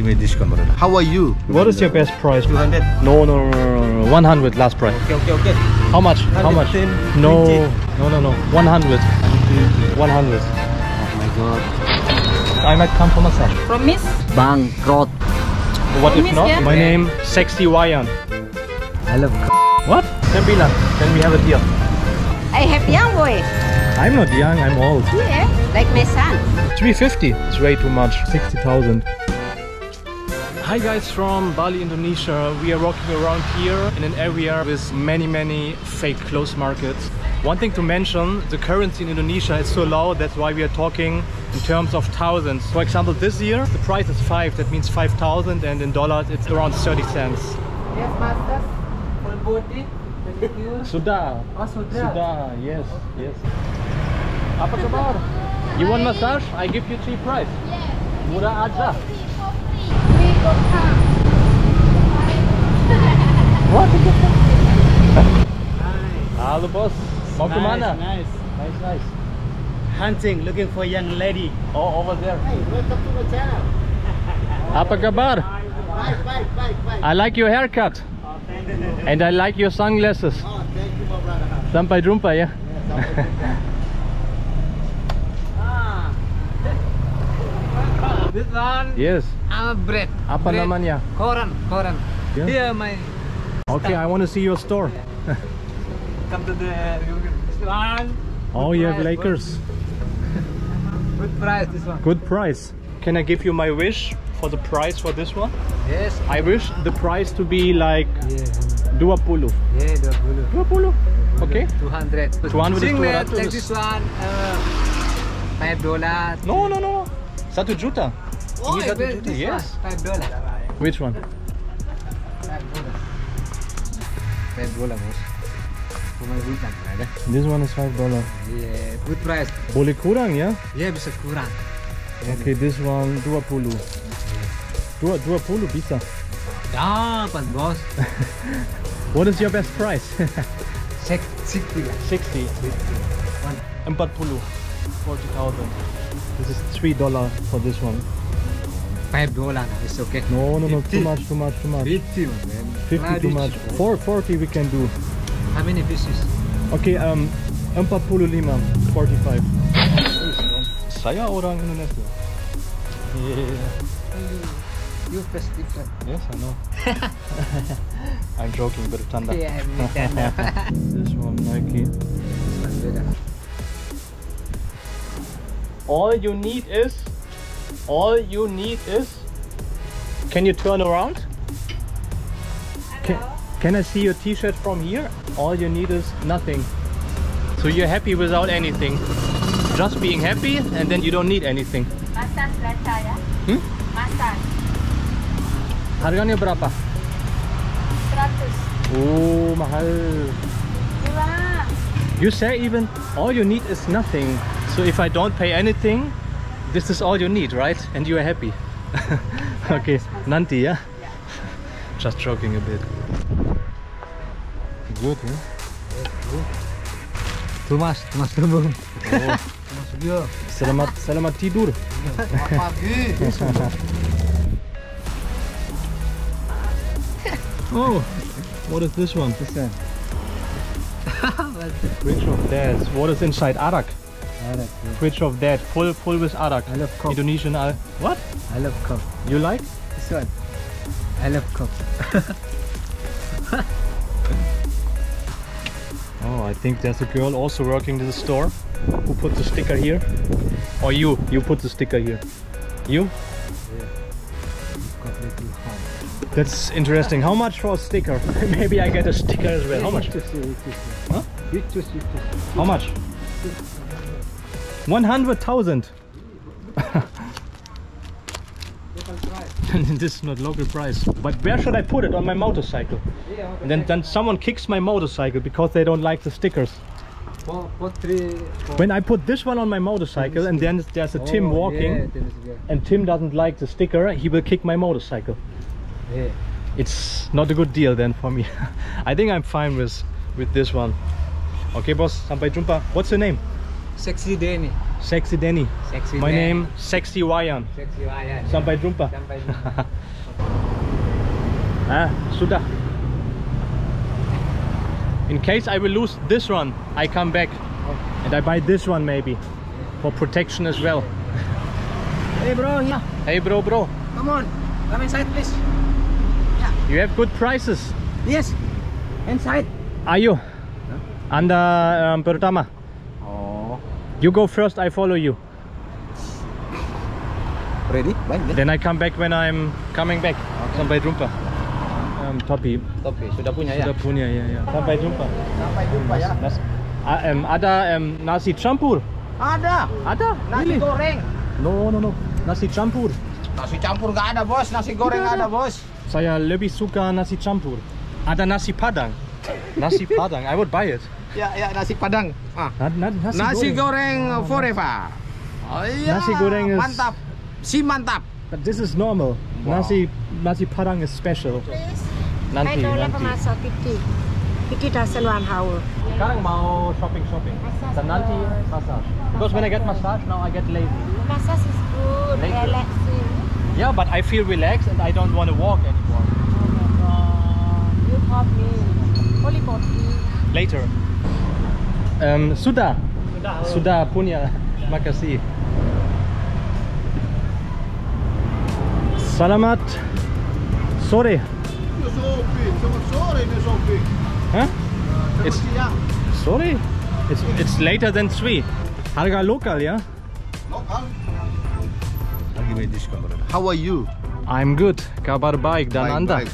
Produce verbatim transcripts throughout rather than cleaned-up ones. give me this camera. How are you? What is your best price? two hundred. No, no, no, no, one hundred last price. Okay, okay, okay. How much? How much? No, no, no, no. one hundred. one hundred. Oh my god. I might come for massage. From Miss Bankrot. What if not? My name Sexy Wayan. I love. What? Can be done. Can we have a deal? I have young boy. I'm not young, I'm old. Yeah, like my son. three fifty, it's way too much. sixty thousand. Hi guys from Bali, Indonesia. We are walking around here in an area with many, many fake clothes markets. One thing to mention, the currency in Indonesia is so low, that's why we are talking in terms of thousands. For example, this year, the price is five, that means five thousand, and in dollars, it's around thirty cents. Yes, master. Full body. Sudah. Oh, Sudah. Sudah, yes, yes. Apa kabar? You want massage? I give you cheap price. Yes. Murah aja. What? Nice. Halo bos. Mau nice, kemana? Nice, nice, nice. Hunting, looking for young lady. Oh, over there. Hey, welcome to my channel. Apa kabar? Bye, bye, bye, bye. I like your haircut. Oh, thank you. And I like your sunglasses. Oh, thank you, my brother. Sampai jumpa ya. Yeah, sampai jumpa. This one, yes. I'm a bread. Apa bread. Namanya? Koran, koran. Yeah. Here my. Okay, stuff. I want to see your store. Yeah. Come to the. This one. Oh, you price. Have Lakers. Good price, this one. Good price. Can I give you my wish for the price for this one? Yes. I wish the price to be like. Yeah. Dua puluh. Yeah, dua puluh. Dua puluh. Okay. Two hundred. Two hundred. Singlet like this one. Uh, Five dollars. No, no, no. Satu juta. Oh, I satu juta. Yes. Five dollars. Which one? Five dollars. Five dollars. This one is five dollars. Yeah, good price. Boleh kurang ya? Yeah, bisa kurang. Okay, this one dua puluh. Dua dua puluh bisa. Dapat bos. What is your best price? sixty. sixty. One. Empat puluh. Forty thousand. This is three dollars for this one. Five dollars, it's okay. No, no, no, fifty. Too much, too much, too much. fifty, man. fifty, too much. Four forty, we can do. How many pieces? Okay, um, empat puluh lima, forty-five. Saya orang Indonesia. Yeah. You first different. Yes, I know. I'm joking, but it's under. Yeah, I This one Nike. All you need is, all you need is, can you turn around? Can, can I see your t-shirt from here? All you need is nothing. So you're happy without anything. Just being happy and then you don't need anything. Massage lancar ya? Hmm? Massage. Harganya berapa? seratus. Oh, mahal. Murah. You say even, all you need is nothing. So if I don't pay anything, this is all you need, right? And you are happy. Okay, Nanti, yeah? Yeah. Just joking a bit. Good, yeah? Good. Too much, too much, too much. Selamat, selamat tidur. Oh, what is this one? This one. Which of this? What is inside arak? Arak, yeah. Which of that? Full, full with arak. I love cup. Indonesian al. What? I love cup. You like? This one. I love cup. Oh, I think there's a girl also working in the store who put the sticker here. Or you, you put the sticker here. You? Yeah. That's interesting. How much for a sticker? Maybe I get a sticker as well. How much? Huh? How much? one hundred thousand. This is not local price. But where should I put it? On my motorcycle. And then, then someone kicks my motorcycle because they don't like the stickers. When I put this one on my motorcycle and then there's a Tim walking and Tim doesn't like the sticker, he will kick my motorcycle. It's not a good deal then for me. I think I'm fine with, with this one. Okay boss, sampai jumpa. What's your name? Sexy Denny. Sexy Denny. Sexy My Denny. name Sexy Wayan. Sexy Wayan. Sampai jumpa. Sampai jumpa. Ah, sudah. In case I will lose this one, I come back okay. and I buy this one maybe for protection as well. Hey bro. Yeah. Hey bro, bro. Come on, come inside, please. Yeah. You have good prices. Yes. Inside. Are you? Huh? Under um, Pertama. You go first, I follow you. Ready? Baik, then I come back when I'm coming back. Okay. Sampai jumpa. Um, topi. Topi sudah punya sudah ya. Sudah punya ya ya. Sampai jumpa. Sampai jumpa ya. Nas, nas, uh, um, ada um, nasi campur. Ada. Ada. Nasi really? goreng. No no no. Nasi campur. Nasi campur nggak ada bos. Nasi goreng nggak ada. ada bos. Saya lebih suka nasi campur. Ada nasi padang. Nasi padang. I would buy it. Ya, ya, nasi padang. Ah. Na, na, nasi, nasi goreng, goreng forever. Oh, yeah. Nasi goreng is mantap. Si mantap. But this is normal. Wow. Nasi nasi padang is special. Please. Nanti. Hai, nanti. Pemasok Kiki. Kiki dah seluan haul. Sekarang mau shopping shopping. Dan nanti massage. Because when I get massage now I get lazy. Massage is good, relaxing. Yeah, but I feel relaxed and I don't want to walk anymore. Oh, uh, you help me. Holy body. Later. Um, Sudah, Sudah punya, makasih. Selamat sore. Huh? It's sorry. It's it's later than three. Harga lokal, yeah. Lokal. How are you? I'm good. Kabar baik dan anda.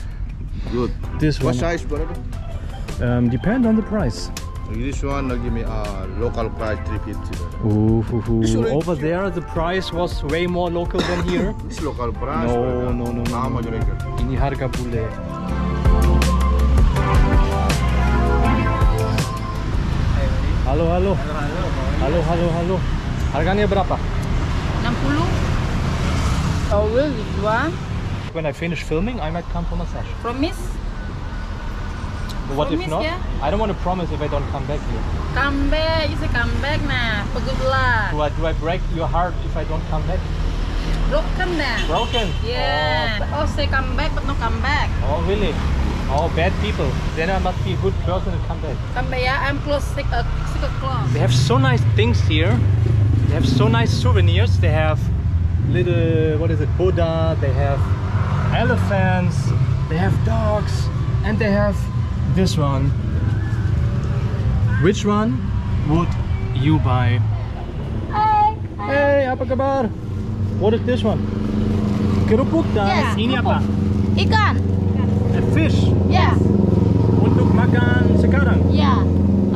Good. This one. What size, brother? Um, depend on the price. This one give me a local price three fifty. Ooh, hoo, hoo. Over there the price was way more local than here. This local price? No, no, no, no. Ini harga bule. Halo, halo. Halo, halo, halo. Harganya berapa? enam puluh. Oh, really? When I finish filming, I might come for massage. Promise? What promise if not? Yeah? I don't want to promise if I don't come back here. Come back, you say come back nah. Pegod lah. Do I, do I break your heart if I don't come back? Broken nah. Broken? Yeah. Oh. oh, say come back but not come back. Oh, really? Oh, bad people. Then I must be a good person to come back. Come back, yeah. I'm close, six o'clock. They have so nice things here. They have so nice souvenirs. They have little, what is it, Buddha. They have elephants. They have dogs. And they have this one. Which one would you buy? Hi. Hey, apa kabar? What is this one? Kerupuk dan yeah, ini kerupuk. Apa? Ikan. A fish. Yes. Untuk makan sekarang. Yeah.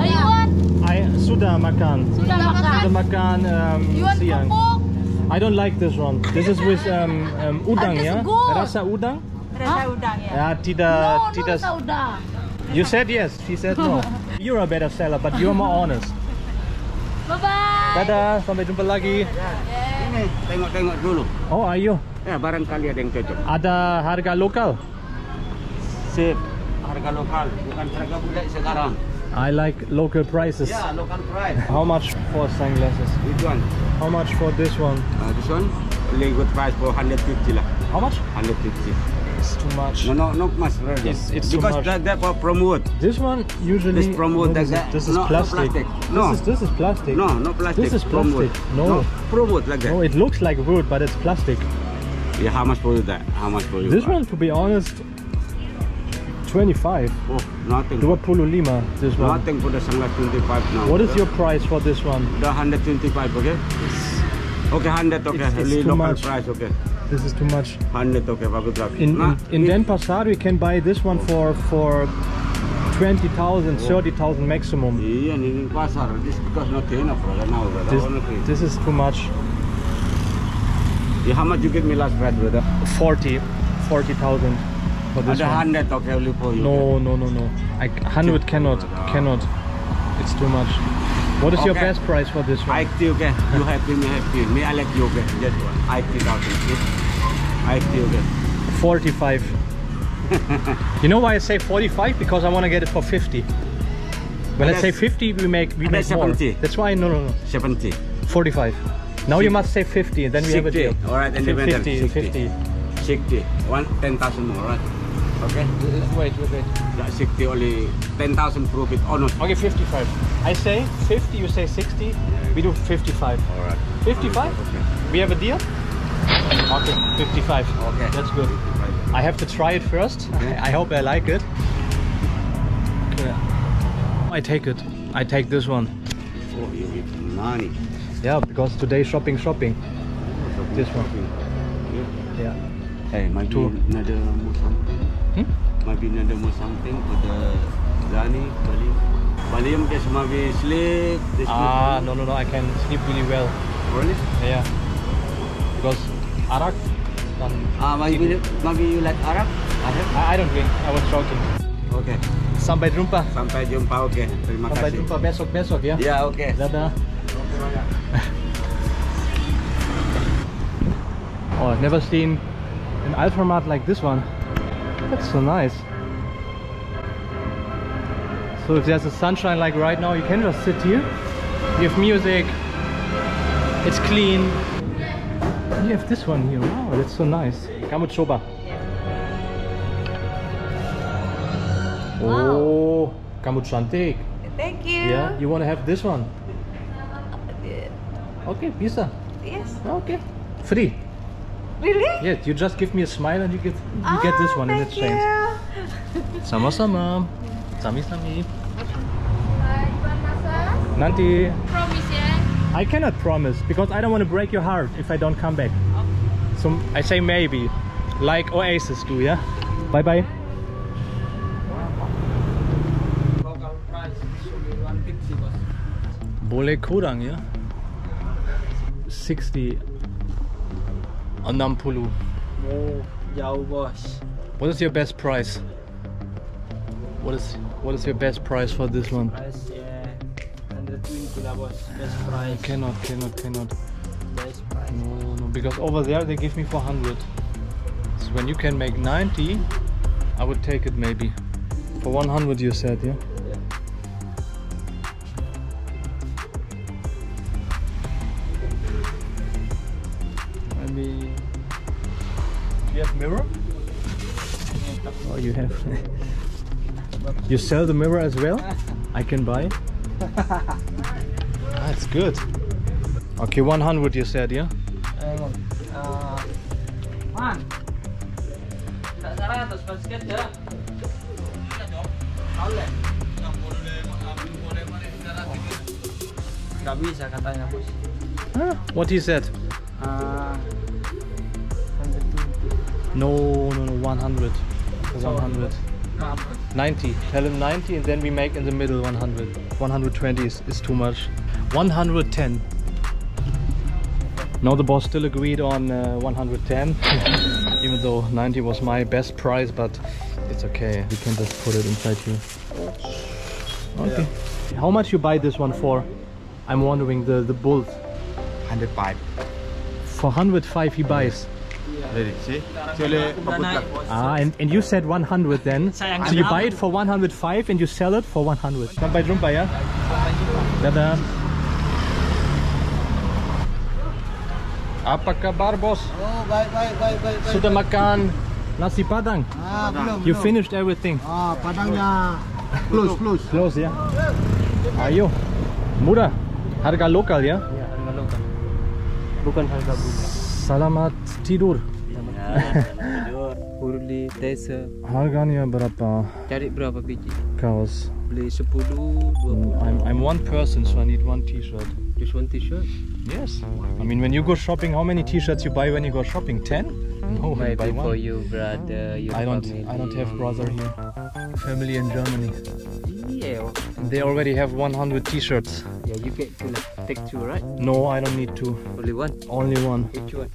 Are you want? I sudah makan. Sudah makan. Sudah makan um, you want siang. Kerupuk? I don't like this one. This is with um, um, udang ya. Yeah? Rasa udang? Rasa huh? udang ya. Yeah. Ya tidak no, tidak. No, rasa udang. You said yes, she said no. You're a better seller, but you're more honest. Bye-bye. Dadah, sampai jumpa lagi. Ini tengok-tengok dulu. Oh, ayo. Ya, barangkali ada yang cocok. Ada harga lokal? Sip, harga lokal, bukan harga bule sekarang. I like local prices. Yeah, local price. How much for sunglasses? Which one? How much for this one? Uh, this one? Really good price for one hundred fifty lah. How much? one hundred fifty. It's too much. No, no, not much. Really. It's, it's because too much. That, that for promote. This one usually. This promote no, this, like that. This is no, plastic. No, plastic. No. This is this is plastic. No, not plastic. This is plastic. Promote. No. no. Promote like that. No, it looks like wood, but it's plastic. Yeah, how much for you that? How much for you? This one, to be honest, twenty-five. Oh, nothing. Dua puluh lima. This one. Nothing for the sunglass twenty-five now. What is your price for this one? The hundred twenty-five. Okay. It's, okay, hundred. Okay, it's, it's local much. price. Okay. This is too much. one hundred, okay, in in, in Den Passar we can buy this one for for twenty thousand, thirty thousand maximum. Yeah, and in Passar this because not enough brother now. Brother. This, this is too much. Yeah, how much you get me last price, brother? forty, forty thousand for this one. one hundred, okay, only for you. No, no, no, no. I one hundred cannot, cannot. It's too much. What is okay. your best price for this one? eighty, okay. You happy, me happy. Me, I like you, okay. Just one. eighty thousand. eighty, okay. forty-five. You know why I say forty-five? Because I want to get it for fifty. When and I say fifty, we make we make more. That's why no no no. seventy. forty-five. Now sixty. You must say fifty, then we sixty. Have a deal. All right, and fifty, fifty, fifty. sixty. One ten thousand more, right? Okay. Wait, wait, wait. That's sixty only ten thousand profit or not? Okay, fifty-five. I say fifty. You say sixty. Yeah. We do fifty-five. All right. Fifty-five. Okay. We have a deal. Okay, fifty-five. Okay. That's good. fifty-five. I have to try it first. Okay. I hope I like it. Yeah. I take it. I take this one. Oh, you get money. Yeah, because today shopping, shopping. Oh, shopping this one. Shopping. Yeah. Yeah. Hey, might two. Be another more something. Hmm? Might be another more something for the Zani, Bali. Bali, I guess maybe sleep. Ah, sleep. no, no, no. I can sleep really well. Really? Yeah. Because Arak. Ah, maybe, maybe you like Arak? Arak? I, I don't drink. I was joking. Okay. Sampai jumpa. Sampai jumpa. Okay. Terima Sampai kasih. Sampai jumpa besok, besok ya. Yeah, okay. Dadah. Okay, banyak. Oh, I've never seen an Alphamart like this one. That's so nice. So if there's a sunshine like right now, you can just sit here. You have music. It's clean. And you have this one here. Wow, that's so nice. Kamuchoba. Wow. Oh, kamuchantik. Thank you. Yeah, you want to have this one? Okay, pizza. Yes. Okay, free. Really? Yes, you just give me a smile and you get you ah, get this one in exchange. Sama sama. Sami sami. Nanti. Promise, yeah? I cannot promise because I don't want to break your heart if I don't come back. Okay. So I say maybe. Like Oasis do, yeah? Bye bye. Bole Kodang, yeah? sixty. Anampulu. Oh, yeah, boss. What is your best price? What is what is your best price for this one? Price, yeah. one twenty la boss. Best price. I cannot, cannot, cannot. Best price. No, no, because over there they give me four hundred. So when you can make ninety, I would take it maybe. For one hundred you said, yeah? Yeah. Maybe. Do you have mirror? Oh, you have. You sell the mirror as well? I can buy. That's good. Okay, one hundred you said, yeah? Uh, one. Huh? What he said? Uh, no, no, no, one hundred. one hundred. ninety. Tell him ninety and then we make in the middle one hundred. one hundred twenty is, is too much. one hundred ten. Now the boss still agreed on uh, one hundred ten. Even though ninety was my best price, but it's okay. We can just put it inside here. Okay. Yeah. How much you buy this one for? I'm wondering, the, the bull. one hundred five. For one hundred five he buys. Ah, and, and you said one hundred then. So you buy it for one hundred five and you sell it for one hundred. Sampai jumpa ya. Dadah. Apa kabar bos? Oh, bye, bye, bye, bye. Sudah makan nasi padang? Ah, belum. You finished everything? Ah, padangnya close, close. Close, ya. Ayo. Murah. Harga lokal ya? Ya, harga lokal. Bukan harga buka. Salamat tidur. Tidur. Urli desa. Harganya berapa? Cari berapa biji? Kaos. Beli sepuluh, dua puluh. I'm I'm one person, so I need one T-shirt. Just one T-shirt? Yes. I mean, when you go shopping, how many T-shirts you buy when you go shopping? Ten? No, I buy one. For you, brother. You I don't. I don't have brother here. Family in Germany. Yeah. They already have one hundred T-shirts. Yeah, you get to like, take two, right? No, I don't need two. Only one? Only one. Each one.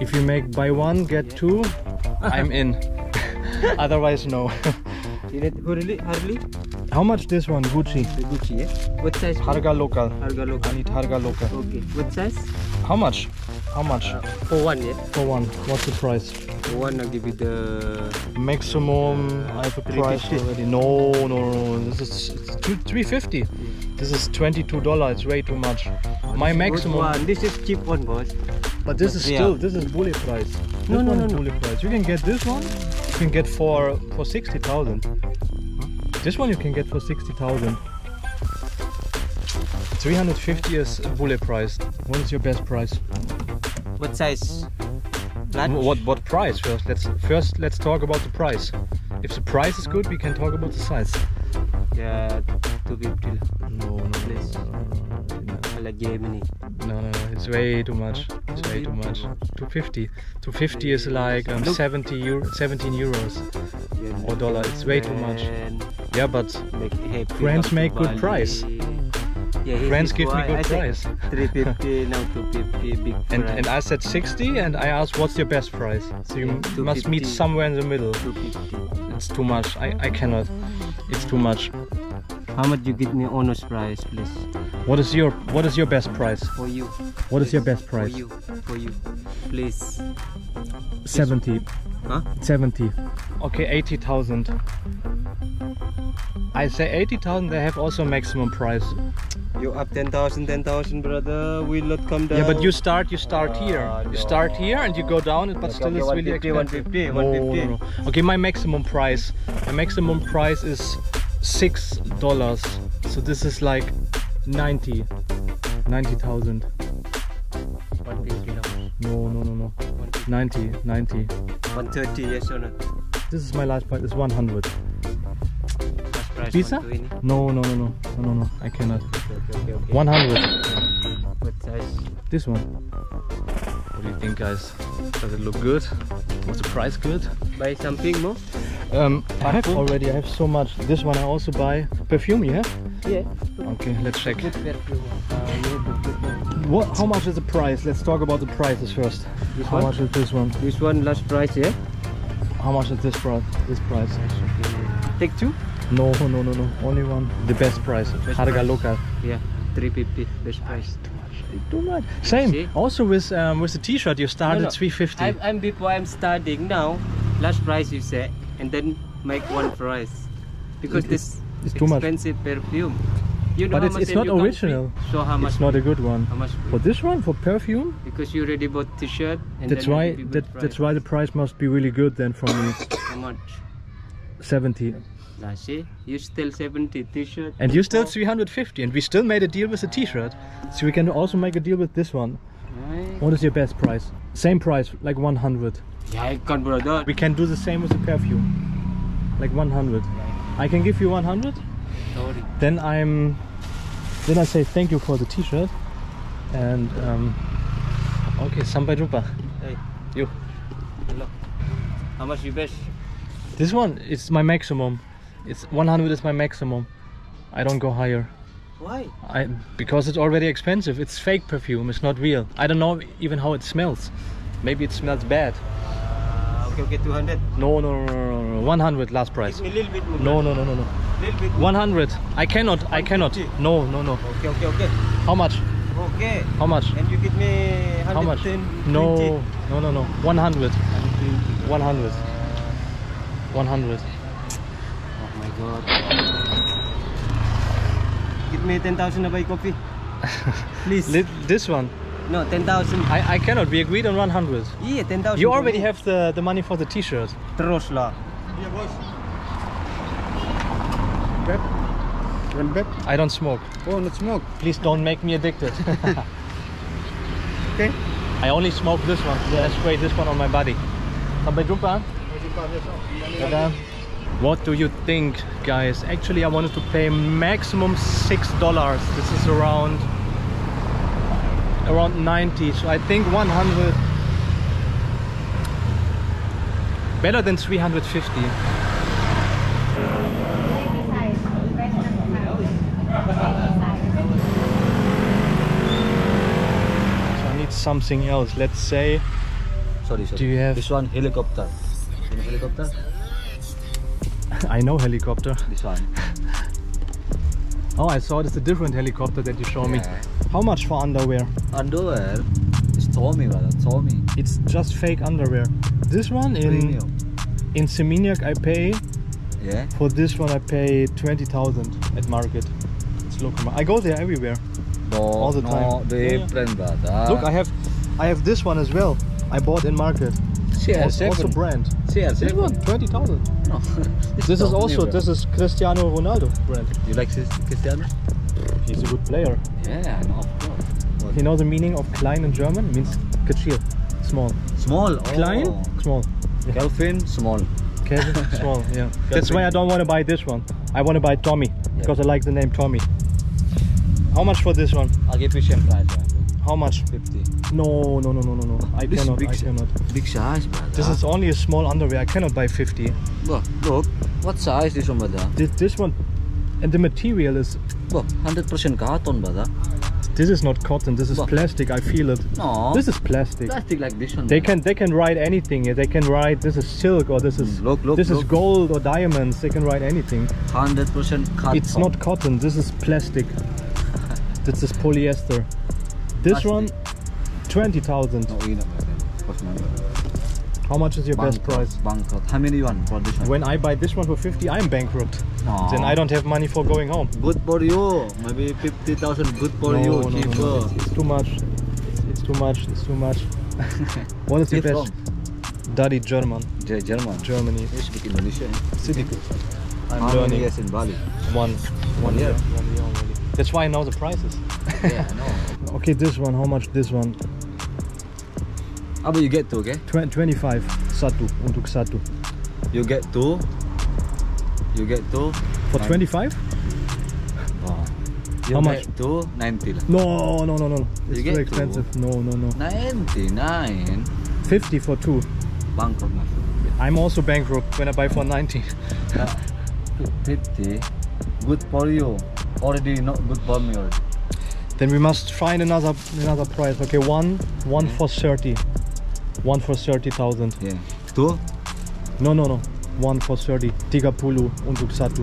If you make buy one, get yeah. two, I'm in. Otherwise, no. You need Hurley? Hurley? How much this one, Gucci? The Gucci, yeah. What size? Harga local. Harga local. I need Harga local. Okay. What size? How much? How much? Uh, for one, yeah. For one. What's the price? I wanna give it the maximum. I have a price already. No, no, no. This is it's two, three fifty. This is twenty-two dollars. It's way too much. Oh, my this maximum. One. This is cheap one, boss. But this is yeah. still this is bully price. This no, no, no, bully no. price. You can get this one. You can get for for sixty thousand. Huh? This one you can get for sixty thousand. Three hundred fifty is bully price. What is your best price? What size? Large? What what price first? Let's first let's talk about the price. If the price is good, we can talk about the size. Yeah, to be real. No, no, please. I like Germany. No, no, it's way too much. It's way too much. two fifty. two fifty is like um, seventy euro, seventeen euros or dollar. It's way too much. Yeah, but friends make good price. Yeah, friends give me good I price. three fifty, now two fifty, big price. And, and I said sixty and I asked what's your best price. So you yeah, must meet somewhere in the middle. It's too much. I, I cannot. It's too much. How much you give me honest price, please? What is your what is your best price? For you. What please. Is your best price? For you. For you. Please. seventy. Huh? seventy. Okay, eighty thousand. I say eighty thousand, they have also maximum price. You up ten thousand, ten thousand, brother. We'll not come down. Yeah, but you start, you start uh, here. You no. start here and you go down, but okay, still okay, it's really expensive. one fifty, one fifty. No, no, no. Okay, my maximum price. My maximum price is six dollars. So this is like ninety, ninety thousand. No, no, no, no. Ninety, ninety. One thirty, yes or no? This is my last price. It's one hundred. Pizza? No, no, no, no, no, no, no. I cannot. Okay, okay, okay. one hundred. What size? This one. What do you think, guys? Does it look good? Was the price good? Buy something more? Um, I have already. I have so much. This one I also buy. Perfume, you have? Yeah. Okay, let's check. What? How much is the price? Let's talk about the prices first. This how one? Much is this one? This one last price, yeah. How much is this price? This price. Take two. No, no, no, no. Only one. The best price. Harga Local. Yeah, three fifty. Best price. Too much. Too much. Same. See? Also with um, with the T-shirt, you started no, no. three fifty. I'm, I'm before I'm starting now. Last price you say, and then make one price because it, this is too expensive much. Perfume. You know but it's, it's not original. So how much? It's not a good one. How much for this one for perfume? Because you already bought T-shirt. That's then why. That, that's why the price must be really good then for me. How much? seventy. Now see, you still seventy T-shirt. And you still three hundred fifty, and we still made a deal with the T-shirt. So we can also make a deal with this one. Right. What is your best price? Same price, like one hundred. Yeah, I can't, brother. We can do the same with the perfume. Like one hundred. Yeah. I can give you one hundred. Sorry. Then I'm... Then I say thank you for the T-shirt. And... Um, okay, sampai jumpa. Hey. You. Hello. How much you best? This one, it's my maximum. It's one hundred is my maximum. I don't go higher. Why? I because it's already expensive. It's fake perfume. It's not real. I don't know even how it smells. Maybe it smells bad. Uh, okay, okay, two hundred. No, no, no, no, no, one hundred last price. Give me a little bit more. No, no, no, no, no. Little bit more. one hundred. I cannot. I cannot. No, no, no. Okay, okay, okay. How much? Okay. How much? And you give me one hundred. How much? No, no, no, no. one hundred. one hundred. one hundred. God. Give me ten thousand to buy coffee. Please. This one? No, ten thousand. I, I cannot. We agreed on one hundred. Yeah, ten thousand. You already have the, the money for the T-shirt. Trosla. Yeah, boss. Pep? One pep? I don't smoke. Oh, not smoke. Please don't make me addicted. Okay. I only smoke this one. Yeah, I spray this one on my body. Sampai jumpa. What do you think, guys? Actually, I wanted to pay maximum six dollars. This is around around ninety, so I think one hundred better than three hundred fifty. So I need something else. Let's say sorry, sorry. Do you have this one helicopter? Any helicopter? I know helicopter. This one. Oh, I saw it's a different helicopter that you show yeah. me. How much for underwear? Underwear? It's Tommy, brother. Tommy. It's just fake underwear. this one in in Seminyak I pay. Yeah. For this one I pay twenty thousand at market. It's local. Mar I go there everywhere. No, all the no, time. They oh, yeah. that, uh. Look, I have, I have this one as well. I bought in market. Also, also brand. C R seven. This one twenty thousand. No. This is also new, this is Cristiano Ronaldo brand. You like Cristiano? He's a good player. Yeah, I know. Of course. What? You know the meaning of klein in German? It means kachir, small. Small. Oh. Klein, small. Yeah. Kelvin, small. Kelvin, small. Yeah. That's why I don't want to buy this one. I want to buy Tommy because yeah. I like the name Tommy. How much for this one? I'll give you same price. Yeah. How much? Fifty. No, no, no, no, no, no. I this cannot. Big, I cannot. Big size, brother. This is only a small underwear. I cannot buy fifty. Look, look. What size this one, brother? This, this one, and the material is. Look, hundred percent cotton, brother. This is not cotton. This is what? Plastic. I feel it. No. This is plastic. Plastic like this one. They brother. can they can write anything. They can write this is silk or this is mm, look, look, this look. is gold or diamonds. They can write anything. Hundred percent cotton. It's not cotton. This is plastic. This is polyester. This Actually, one, twenty thousand. No, How much is your bankrupt, best price? Bankrupt. How many one for this one? When I buy this one for fifty, I'm bankrupt. No. Then I don't have money for going home. Good for you. Maybe fifty thousand. Good for no, you. No, Keep no, no. It's, it's too much. It's, it's too much. It's too much. What is your best? From? Daddy German. J German. Germany. You speak Indonesian. City. I'm How learning. Many years in Bali? One. One, one year. year. One year already. That's why I know the prices. Yeah, I know. Okay, this one, how much this one? How about you get two, okay? Tw twenty-five, satu, untuk satu. You get two, you get two. For twenty-five? Oh. How much? Two, ninety. No, no, no, no. It's too expensive. Two. No, no, no. ninety-nine. fifty for two. Bankrupt. I'm also bankrupt when I buy for ninety. uh, fifty, good for you. Already not good for me already. Then we must find another another price. Okay, one one yeah. for thirty, one for thirty thousand. Yeah. Two? No no no. One for thirty. Tigapulu untuk satu.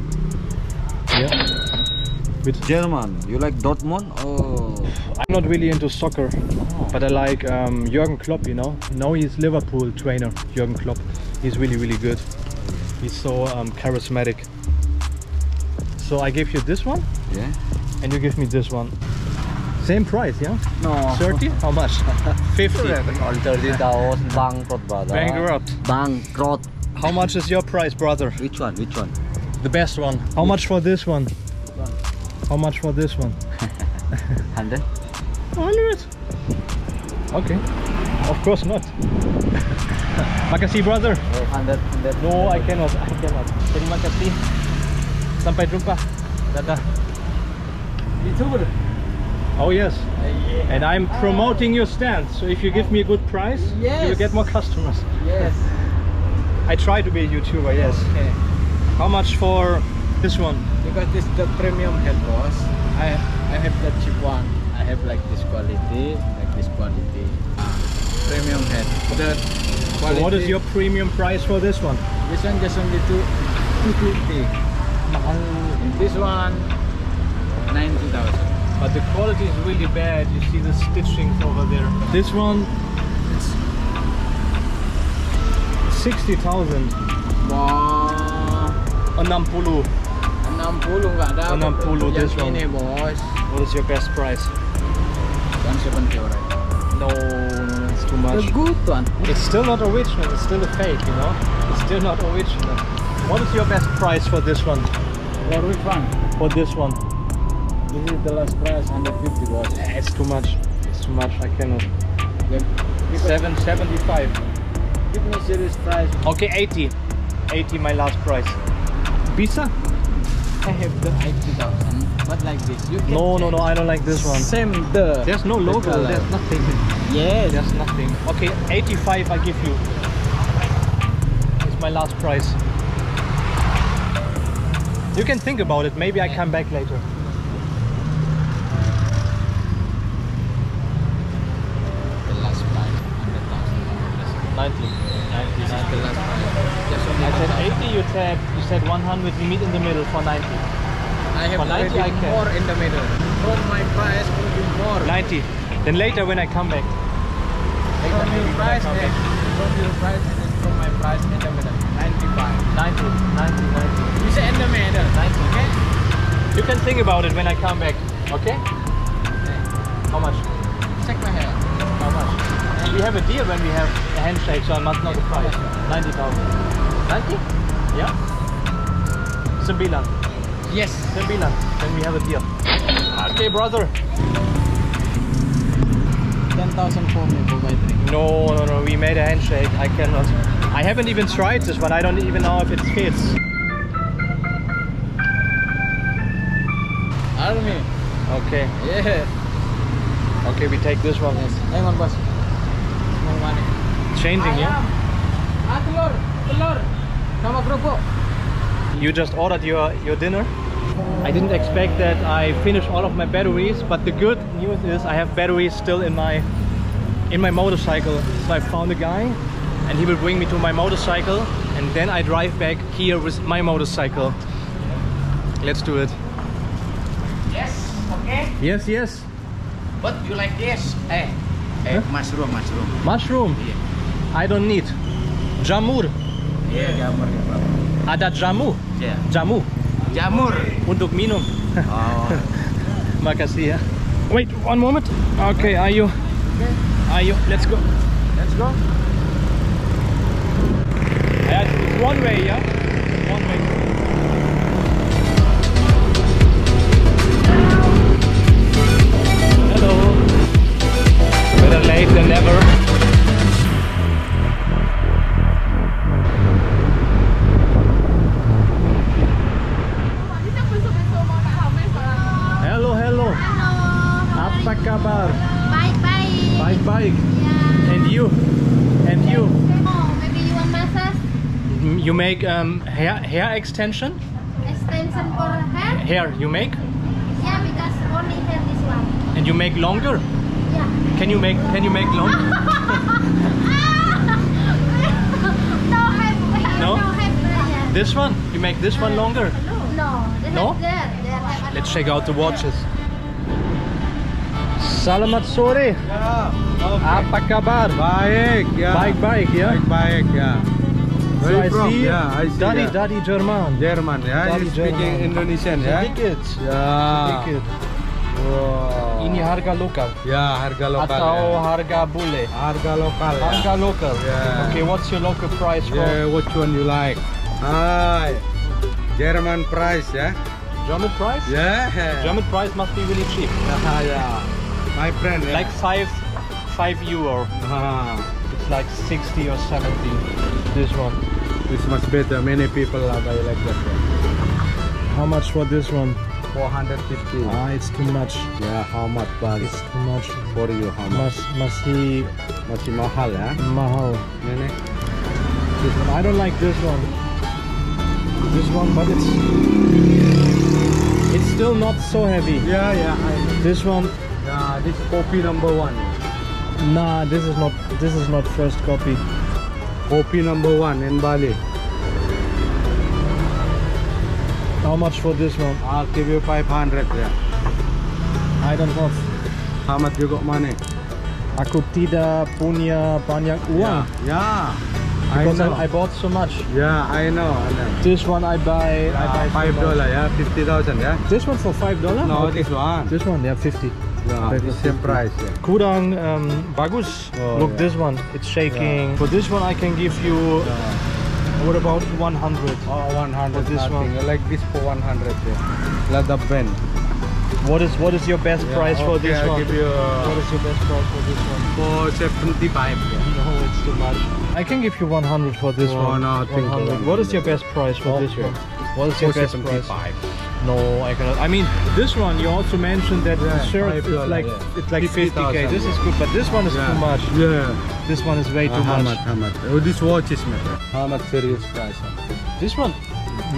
Yeah. With German. You like Dortmund? Oh. I'm not really into soccer, oh. but I like um, Jürgen Klopp. You know. Now he's Liverpool trainer. Jürgen Klopp. He's really really good. He's so um, charismatic. So I give you this one, yeah, and you give me this one. Same price, yeah? No. thirty? How much? fifty. thirty thousand. Bankrupt, brother. Bankrupt. Bankrupt. How much is your price, brother? Which one? Which one? The best one. How Which? much for this one? one? How much for this one? one hundred. one hundred. Okay. Of course not. Makasih, brother. one hundred. No, I cannot. I cannot. Terima kasih. Sampai jumpa. Dadah. YouTuber. Oh yes. Uh, yeah. And I'm promoting your stand. So if you give me a good price, yes. you get more customers. Yes. I try to be a YouTuber, yes. Okay. How much for this one? Because this is the premium head wash. I I have the cheap one. I have like this quality, like this quality. Premium head. The quality. So what is your premium price for this one? This one just only two fifty. And this one ninety thousand, but the quality is really bad. You see the stitching over there. This one sixty thousand. Wow. enam puluh. enam puluh enggak ada. enam puluh this one. Ini, boss. What is your best price? one seventy, alright. No, no, it's too much. The good one. It's still not original. It's still a fake, you know. It's still not original. What is your best price for this one? For which one? For this one. This is the last price, one hundred fifty dollars. Yeah, it's too much. It's too much. I cannot. Yeah. seven seventy-five. Give me serious price. Okay, eighty. eighty, my last price. Pizza? I have the eighty thousand. But like this. You can no, no, no. I don't like this one. Same the. There's no logo. The There's nothing. Yeah. There's nothing. Okay, eighty-five. I give you. It's my last price. You can think about it, maybe I come back later. The last price, one hundred thousand. ninety. This is the last price. I said eighty, you said, you said one hundred, we meet in the middle for ninety. I have for ninety, I can. More in the middle. For my price, will be more. ninety. Then later when I come back. Later, from your price, then. From your price, then. from my prize in the middle. ninety-five. ninety. ninety. ninety. You say in the middle. ninety, okay? You can think about it when I come back, okay? Okay. How much? Check my hair. How much? And we have a deal when we have a handshake, so I must not price. ninety thousand. ninety? Yeah? Sembilan. Yes. Sembilan. Then we have a deal. Okay, brother. ten thousand for me for my drink. No, no, no. We made a handshake. I cannot. I haven't even tried this, but I don't even know if it fits. Army. Okay. Yeah. Okay, we take this one. Yes. Hang on, boss. No money. Changing, yeah? Telur, telur. Sama kerupuk. You just ordered your, your dinner? I didn't expect that I finished all of my batteries, but the good news is I have batteries still in my in my motorcycle. So I found a guy and he will bring me to my motorcycle and then I drive back here with my motorcycle. Let's do it. Yes, okay? Yes, yes. But you like this? Hey, hey, huh? mushroom, mushroom. Mushroom? Yeah. I don't need. Jamur. Yeah, jamur. Ada jamu? Yeah. Jamu. Jamur untuk minum. Oh. Makasih ya. Wait one moment. Okay, are you? Okay. Are you? Let's go. Let's go. Yeah, it's one way, yeah. One way. Hello. Better late than never. Kabar? Baik, baik. Baik, baik. Yeah. And you? And you? Oh, maybe you want massage? You make um, hair hair extension? Extension for hair? Hair you make? Yeah, because only hair this one. And you make longer? Yeah. Can you make Can you make longer? No, I have no? No hair. Yeah. This one? You make this one longer? No. No? There. There. Let's check out the watches. Selamat sore. Ya. Okay. Apa kabar? Baik, ya. Baik, baik, ya. Baik, baik, ya. So I see, yeah, I see Daddy, yeah. Daddy German. German, ya. Yeah. He's speaking Indonesian, ya. Sedikit. Ya. Sedikit. Wow. Ini harga lokal. Ya, harga lokal. Atau yeah. harga bule. Harga lokal. Yeah. Harga lokal. Yeah. Okay, what's your local price for? Yeah, which one you like? Ah, German price, ya. Yeah. German price? Yeah. German price must be really cheap. Ah, yeah. My friend, yeah. Like five, five euro. Ah. It's like sixty or seventy. This one. This much better. Many people are buy like that. One. How much for this one? Four hundred fifty. Ah, it's too much. Yeah, how much? But it's too much for you. How much? Masih, masih mahal, yeah. Mahal. Nene. This one. I don't like this one. This one, but it's it's still not so heavy. Yeah, yeah. I know. This one. Nah, this is copy number one. Nah, this is not. This is not first copy. Copy number one in Bali. How much for this one? I'll give you five hundred. Yeah. I don't know. How much you got money? Aku tidak punya banyak uang. Yeah. yeah. Because I, know. I bought so much. Yeah, I know. I know. This one I buy. Yeah, I buy five dollar. Yeah, fifty thousand. Yeah. This one for five dollar? No, okay. This one. This one, yeah, fifty. Yeah, the same price. Yeah. Kurang um, bagus. Oh, Look, yeah. This one, it's shaking. Yeah. For this one, I can give you. Yeah. What about one hundred? Oh, one hundred. For this nothing. one, I like this for one hundred. Yeah. Let the bend. What is what is your best yeah, price okay, for this I'll one? Give you a... What is your best price for this one? For seventy-five. Yeah. No, it's too much. I can give you one hundred for this oh, one. No, one hundred. What is your best price for oh, this one? What is your best seventy-five. price? No, I cannot. I mean, this one you also mentioned that yeah, the shirt is like yeah. it's like fifty K. This yeah. is good, but this one is yeah. too much. Yeah. This one is way uh, too how much. How much? How much? Oh, this watch is better. How much serious price? This one,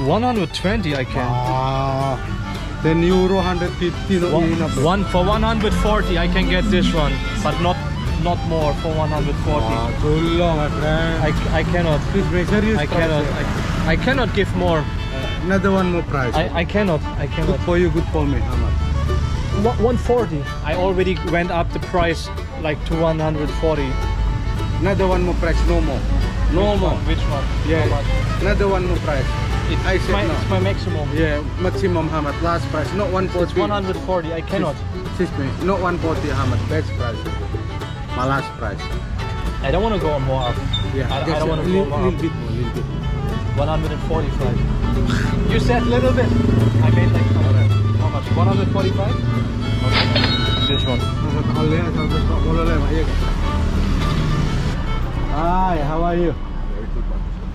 one hundred twenty. I can. Ah. Then euro one hundred fifty. One, one for one hundred forty. I can get this one, but not not more for one hundred forty. Ah, too long, my friend. I I cannot. Please be serious. I cannot. I, I cannot give more. Another one more price. I, I cannot. I cannot. Good for you, good for me. How much? one forty. I already went up the price like to one hundred forty. Another one more price, no more. No which more. One? Which one? Yeah. Another one more price. It's, I said my, no. It's my maximum. Yeah, maximum Hamad. Last price. Not one forty. It's one forty. I cannot. Excuse me. Not one forty Hamad. Best price. My last price. I don't want to go on more up. Yeah. I, I don't want to go more little bit more. Little bit. one forty-five. You said little bit. I made like how much? one forty-five. This one. Hi, how are you?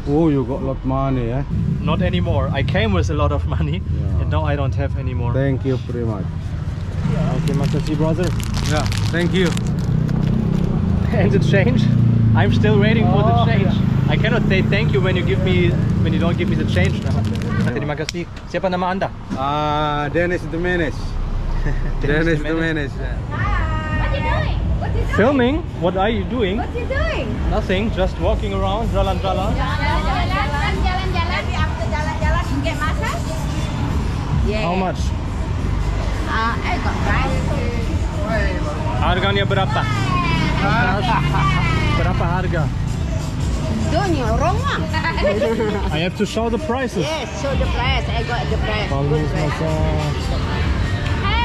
Oh, you got a lot of money, eh? Not anymore. I came with a lot of money, yeah. And now I don't have any more. Thank you pretty much. Yeah. Okay, Masashi brother. Yeah, thank you. And the change? I'm still waiting oh, for the change. Yeah. I cannot say thank you when you give me when you don't give me the change now. Terima kasih. Siapa nama anda? Ah, Dennis the Menace. Dennis the Menace. Hi. What are you doing? What are you doing? Filming? What are you doing? What are you doing? Nothing. Just walking around. Jalan-jalan. Jalan-jalan. Jalan-jalan. After jalan-jalan, you get massage. Yeah. How much? Ah, uh, I got price. Harganya berapa? Berapa harga? I have to show the prices. Yes, show the price. I got the price. Good price. Hi,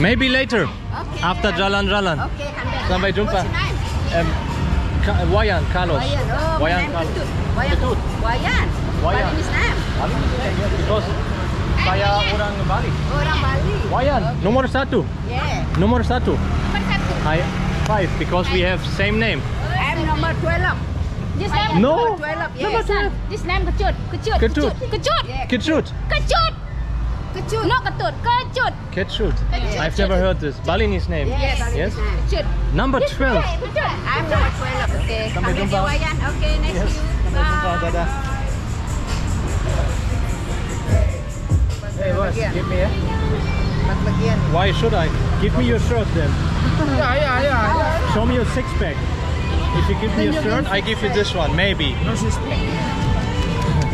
maybe later. Okay. After Jalan Jalan. Okay, sampai jumpa. Um, Wayan, Carlos. Wayan, Carlos. Ketut. Wayan. Wayan. Because saya orang Bali. Orang Bali. Wayan. Nomor satu. Yeah. Nomor satu. I five because we have same name. I'm number twelve. This name no. twelve. Yes. Number twelve. This name Ketut. Ketut. Ketut. Ketut. Ketut. Ketut. Ketut. No Ketut. Ketut. Ketut. I've never heard this. Balinese name. Yes. Yes. Ketut. Number twelve. I'm number twelve. Okay. Sampai jumpa. Okay. Nice to meet you. Bye. Hey, boss. Give me. Why should I? Give me your shirt then. Yeah, yeah, yeah, yeah. Show me your six pack. If you give me a shirt, I give you this one, maybe. No six pack.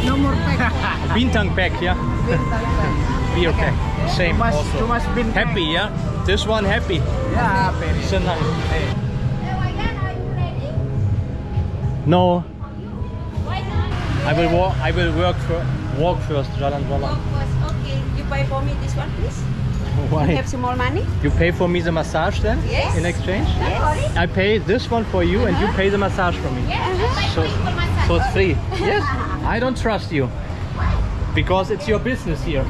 No more pack. Bintang pack, yeah? Bintang pack. Beer pack. Same. Too much, also. Too much Bintang. Happy, yeah? This one happy. Yeah, happy. Senang. Hey, Wayan, are you ready? No. Why not? I will walk I will work for walk first, Jalan Jalan. Walk first, okay. You buy for me this one, please? Why? You have some more money? You pay for me the massage then? Yes. In exchange? Yes. I pay this one for you, uh-huh. And you pay the massage for me. Yes. Uh-huh. So, massage. So it's free. Yes. I don't trust you. Why? Because it's your business here.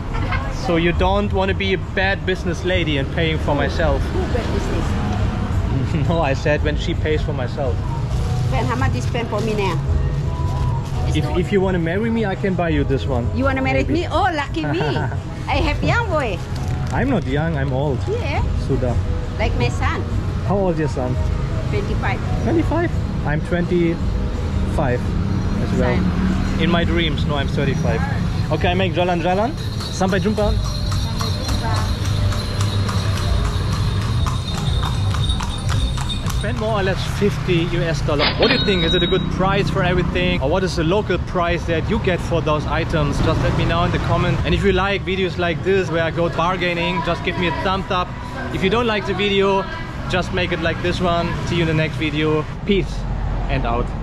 So you don't want to be a bad business lady and paying for myself. Who bad business? No, I said when she pays for myself. Then how much you spend for me now? If, if you want to marry me, I can buy you this one. You want to marry maybe. Me? Oh, lucky me. I have young boy. I'm not young, I'm old. Yeah. Suda. Like my son. How old is your son? twenty-five. twenty-five? I'm twenty-five as well. Same. In my dreams, no, I'm thirty-five. Ah. Okay, I make Jalan Jalan. Sampai jumpa. Sampai jumpa. I spent more or less fifty US dollars. What do you think? Is it a good price for everything? Or what is the local price that you get for those items? Just let me know in the comment. And if you like videos like this where I go bargaining, just give me a thumbs up. If you don't like the video, just make it like this one. See you in the next video. Peace and out.